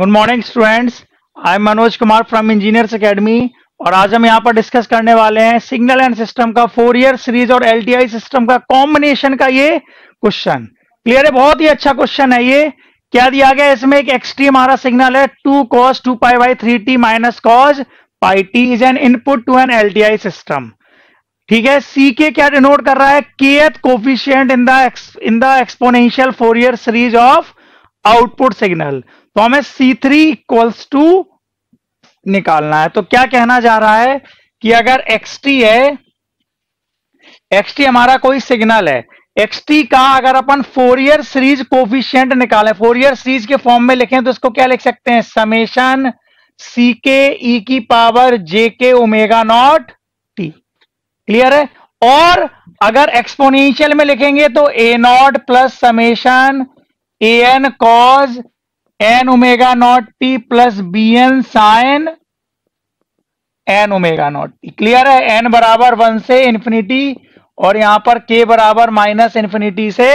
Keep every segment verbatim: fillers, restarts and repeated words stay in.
Good morning students, I am Manoj Kumar from engineers academy और आज हम यहाँ पर डिस्कस करने वाले हैं सिग्नल एंड सिस्टम का फोरियर सीरीज और एलटीआई सिस्टम का कॉम्बिनेशन का ये क्वेश्चन। क्लियर है? बहुत ही अच्छा क्वेश्चन है ये। क्या दिया गया इसमें? एक एक्सट्रीम हमारा सिग्नल है two cos two pi by three t minus cos pi t is an input to an LTI system. ठीक है, सी के क्या डिनोट कर रहा है? kth coefficient in the in the exponential Fourier series of output signal. तो हमें सी three equals to निकालना है। तो क्या कहना जा रहा है कि अगर xt है, xt हमारा कोई सिग्नल है, xt का अगर अपन फोरियर सीरीज कोफिशिएंट निकालें, फोरियर सीरीज के फॉर्म में लिखें तो इसको क्या लिख सकते हैं? समेशन ck e की power jk omega not t। Clear है? और अगर एक्सपोनेंशियल में लिखेंगे तो a not plus summation an cos n omega not t plus b n sine n omega not t. Clear है? एन बराबर वन से इन्फिनिटी और यहां पर के बराबर माइनस इन्फिनिटी से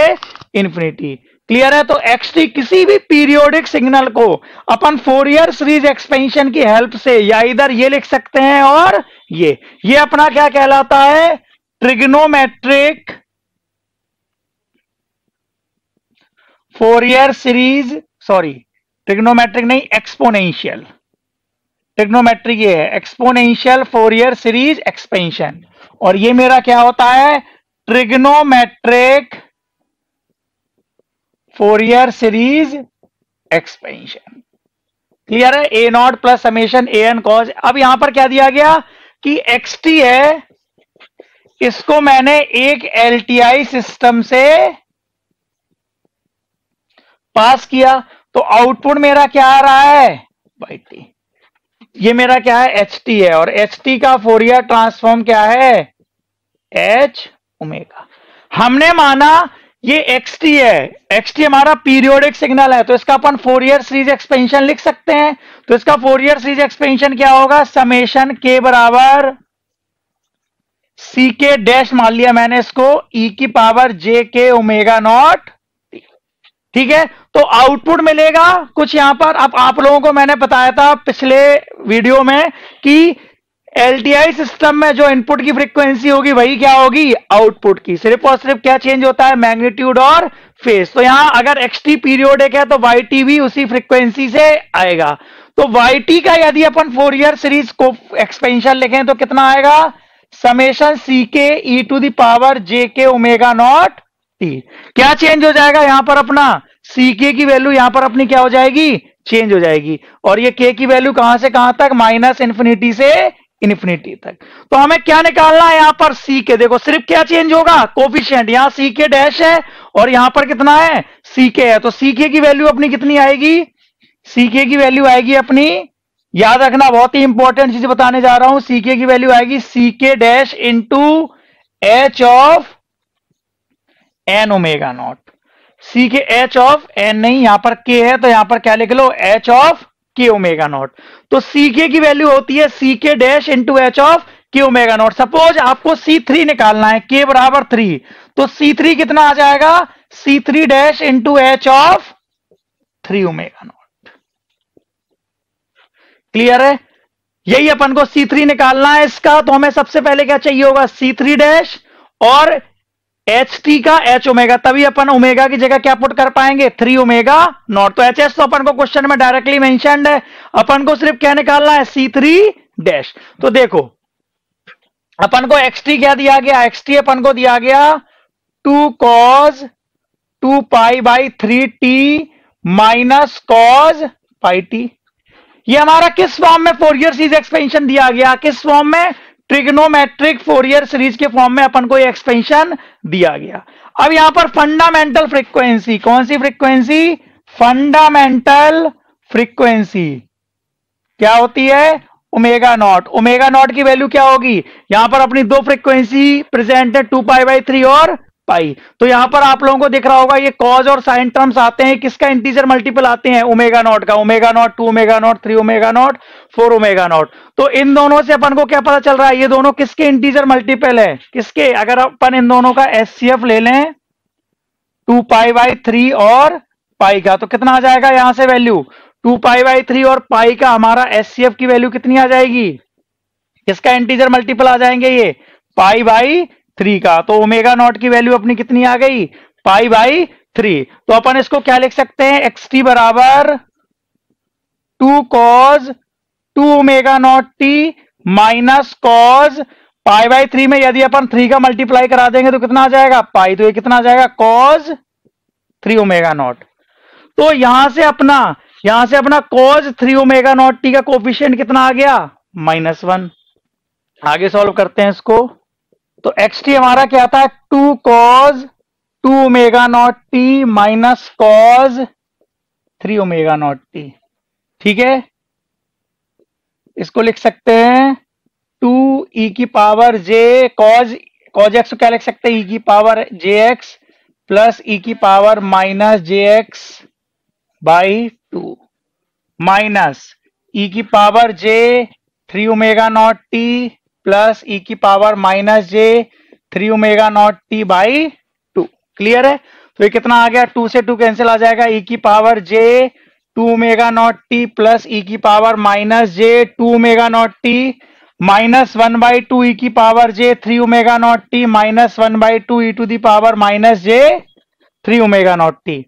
इन्फिनिटी। क्लियर है? तो एक्स टी किसी भी पीरियोडिक सिग्नल को अपन फोरियर सीरीज एक्सपेंशन की हेल्प से या इधर ये लिख सकते हैं और ये ये अपना क्या कहलाता है? Trigonometric Fourier series, sorry trigonometric नहीं, एक्सपोनेंशियल। ट्रिग्नोमेट्रिक ये है एक्सपोनेंशियल फोरियर सीरीज एक्सपेंशन और ये मेरा क्या होता है? Trigonometric Fourier series expansion. Clear है? ए not plus summation A n cos. अब यहां पर क्या दिया गया कि एक्सटी है, इसको मैंने एक एलटीआई सिस्टम से पास किया तो आउटपुट मेरा क्या आ रहा है? By t. ये मेरा क्या है? एच टी है और एच टी का फोरियर ट्रांसफॉर्म क्या है? H omega. हमने माना ये एक्स टी है, एक्स टी हमारा पीरियोडिक सिग्नल है तो इसका अपन फोरियर सीरीज एक्सपेंशन लिख सकते हैं। तो इसका फोरियर सीरीज एक्सपेंशन क्या होगा? समेशन के बराबर सी के डैश, मान लिया मैंने इसको, ई की power j k omega not. ठीक है, तो आउटपुट मिलेगा कुछ यहां पर। अब आप लोगों को मैंने बताया था पिछले वीडियो में कि एलटीआई सिस्टम में जो इनपुट की फ्रीक्वेंसी होगी वही क्या होगी? आउटपुट की। सिर्फ और सिर्फ क्या चेंज होता है? मैग्नीट्यूड और फेज। तो यहां अगर एक्सटी पीरियोडिक है तो वाई टी भी उसी फ्रीक्वेंसी से आएगा। तो वाई टी का यदि अपन फोरियर सीरीज को एक्सपेंशन लिखें तो कितना आएगा? Summation c k e to the power j k omega not. क्या चेंज हो जाएगा यहां पर? अपना ck की वैल्यू यहां पर अपनी क्या हो जाएगी? चेंज हो जाएगी। और ये k की वैल्यू कहां से कहां तक? माइनस इन्फिनिटी से इन्फिनिटी तक। तो हमें क्या निकालना है यहां पर? ck। देखो सिर्फ क्या चेंज होगा? कोफिशिएंट। यहां ck डैश है और यहां पर कितना है? ck है। तो ck की वैल्यू अपनी कितनी आएगी? ck की वैल्यू आएगी अपनी, याद रखना बहुत ही इंपॉर्टेंट चीज बताने जा रहा हूं, ck की वैल्यू आएगी ck dash into H of N omega naught. C K H of N नहीं, यहां पर के है तो यहां पर क्या लिख लो? H of K omega not. तो सी के की वैल्यू होती है C K dash into H of K omega naught. Suppose आपको सी थ्री निकालना है, के बराबर थ्री, तो सी थ्री कितना आ जाएगा? C three dash into H of three omega not. Clear है? यही अपन को सी थ्री निकालना है इसका। तो हमें सबसे पहले क्या चाहिए होगा? सी थ्री डैश और एच टी का एच ओमेगा, तभी अपन ओमेगा की जगह क्या पुट कर पाएंगे? Three omega not. तो एच एस तो अपन को क्वेश्चन में डायरेक्टली मेंशन्ड है, अपन को सिर्फ क्या निकालना है? C three dash. तो देखो अपन को एक्स टी क्या दिया गया? एक्स टी अपन को दिया गया two cos two pi by three t minus cos pi t. ये हमारा किस फॉर्म में फोरियर सीरीज एक्सपेंशन दिया गया? किस फॉर्म में? ट्रिग्नोमेट्रिक फोरियर सीरीज के फॉर्म में अपन को ये एक्सपेंशन दिया गया। अब यहां पर फंडामेंटल फ्रीक्वेंसी, कौन सी फ्रीक्वेंसी? फंडामेंटल फ्रीक्वेंसी क्या होती है? Omega not. ओमेगा नॉट की वैल्यू क्या होगी? यहां पर अपनी दो फ्रीक्वेंसी प्रेजेंट है, टू पाई बाई थ्री और पाई। तो यहां पर आप लोगों को दिख रहा होगा ये कॉज और साइन टर्म्स आते हैं, किसका इंटीजर मल्टीपल आते हैं? ओमेगा नॉट का। Omega not, two omega not, three omega not, four omega not. तो इन दोनों से अपन को क्या पता चल रहा है? ये दोनों किसके इंटीजर मल्टीपल है? किसके? अगर अपन इन दोनों का एचसीएफ ले लें, टू पाई बाई थ्री और पाई का, तो कितना आ जाएगा यहां से value? Two pi by three और पाई का हमारा एचसीएफ की वैल्यू कितनी आ जाएगी, इसका इंटीजर मल्टीपल आ जाएंगे ये पाई बाई थ्री का। तो ओमेगा नॉट की वैल्यू अपनी कितनी आ गई, पाई बाई थ्री। तो अपन इसको क्या लिख सकते हैं, एक्स टी बराबर two cos two omega not t minus cos pi by three में यदि अपन थ्री का मल्टीप्लाई करा देंगे तो कितना आ जाएगा पाई, तो ये कितना आ जाएगा कॉज थ्री ओमेगा नॉट। तो यहां से अपना यहां से अपना cos three omega not t का कोफिशिएंट कितना आ गया माइनस वन। आगे सॉल्व करते हैं इसको, तो एक्स टी हमारा क्या आता है two cos two omega not t minus cos three omega not t. ठीक है, इसको लिख सकते हैं टू ई की power j cos cos x को क्या लिख सकते हैं ई की power j x plus e की power minus j x by two minus e की power j three omega not t plus e की power minus j three omega not t by two. Clear है, तो ये कितना आ गया, to से टू कैंसिल आ जाएगा, ई की power j two omega not t plus e की power minus j two omega not t minus one by two e की power j three omega not t minus one by two e to the power minus j three omega not t.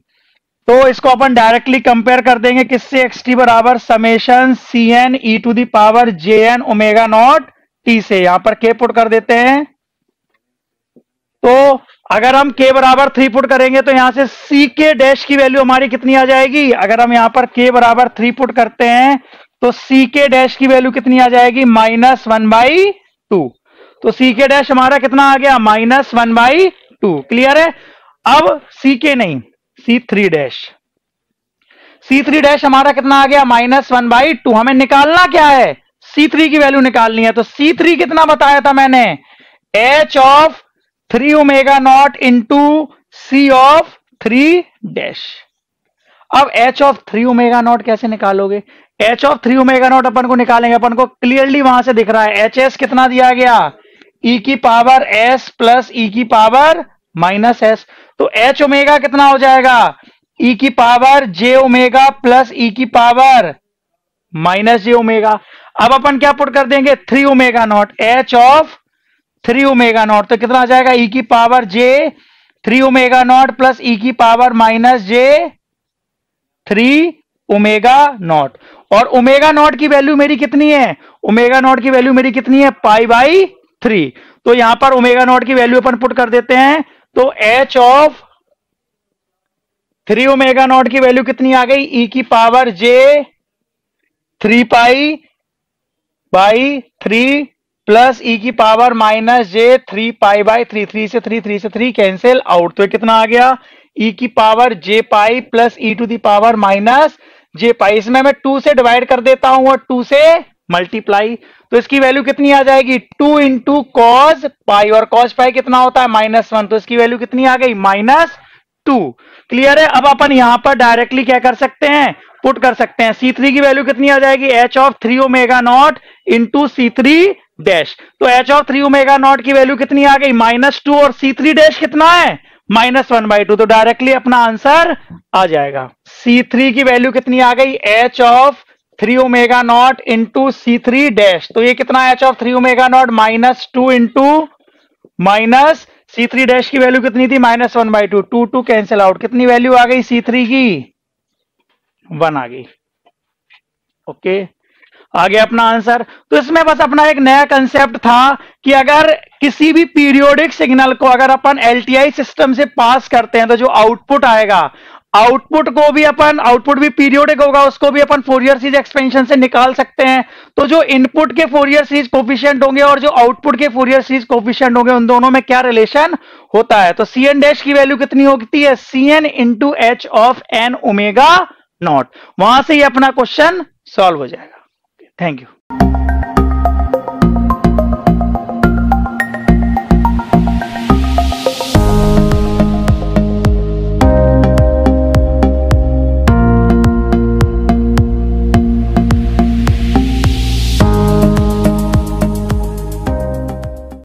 तो इसको अपन directly compare कर देंगे किससे, x t बराबर summation c n e to the power j n omega not t से। यहां पर के पुट कर देते हैं, तो अगर हम के बराबर थ्री पुट करेंगे तो यहां से सी के डैश की वैल्यू हमारी कितनी आ जाएगी, अगर हम यहां पर के बराबर थ्री पुट करते हैं तो सी के डैश की वैल्यू कितनी आ जाएगी माइनस वन बाई टू। तो सी के डैश हमारा कितना आ गया minus one by two. Clear है, अब सी के नहीं c three dash c three dash हमारा कितना आ गया माइनस वन बाई टू। हमें निकालना क्या है, सी थ्री की वैल्यू निकालनी है। तो सी थ्री कितना बताया था मैंने, h of three omega not into c of three dash. अब h of three omega not कैसे निकालोगे, h of three omega not अपन को निकालेंगे, अपन को क्लियरली वहां से दिख रहा है एच एस कितना दिया गया, ई की पावर एस प्लस ई की पावर माइनस एस। तो एच ओमेगा कितना हो जाएगा, ई की power j omega plus e की पावर माइनस जे ओमेगा। अब अपन क्या पुट कर देंगे, three omega not h of three omega not. तो कितना आ जाएगा, ई की power j three omega not plus e की power minus j three omega not. और ओमेगा नॉट की वैल्यू मेरी कितनी है, ओमेगा नॉट की वैल्यू मेरी कितनी है पाई बाई थ्री। तो यहां पर ओमेगा नॉट की वैल्यू अपन पुट कर देते हैं, तो h of three omega not की वैल्यू कितनी आ गई, ई की power j three pi by three plus e की power minus j three pi by three. Three से थ्री थ्री से थ्री कैंसिल आउट, तो कितना आ गया ई की power j pi plus e to the power minus j pi. इसमें मैं टू से डिवाइड कर देता हूं और टू से मल्टीप्लाई, तो इसकी वैल्यू कितनी आ जाएगी टू इंटू कॉज पाई, और कॉज पाई कितना होता है माइनस वन। तो इसकी वैल्यू कितनी आ गई माइनस टू। क्लियर है, अब अपन यहां पर डायरेक्टली क्या कर सकते हैं, पुट कर सकते हैं। सी थ्री की वैल्यू कितनी आ जाएगी, h of three omega not into c three dash. तो h of three omega not की वैल्यू कितनी आ गई माइनस टू, और सी थ्री डैश कितना है माइनस वन बाई टू। तो डायरेक्टली अपना आंसर आ जाएगा, सी थ्री की वैल्यू कितनी आ गई h of three omega not into c three dash. तो ये कितना h of three omega not minus two into minus c three dash की वैल्यू कितनी थी minus one by two. Two two cancel out, कितनी वैल्यू आ गई c three की, वन आ गई। ओके, आ गया अपना आंसर। तो इसमें बस अपना एक नया कंसेप्ट था कि अगर किसी भी पीरियोडिक सिग्नल को अगर अपन एलटीआई सिस्टम से पास करते हैं तो जो आउटपुट आएगा, आउटपुट को भी अपन आउटपुट भी पीरियोडिक होगा, उसको भी अपन फोरियर सीरीज एक्सपेंशन से निकाल सकते हैं। तो जो इनपुट के फोरियर सीरीज कोफिशिएंट होंगे और जो आउटपुट के फोरियर सीरीज कोफिशिएंट होंगे, उन दोनों में क्या रिलेशन होता है। तो सी एन डैश की वैल्यू कितनी होती है, c n into H of N omega not. वहां से ये अपना क्वेश्चन सॉल्व हो जाएगा। Thank you.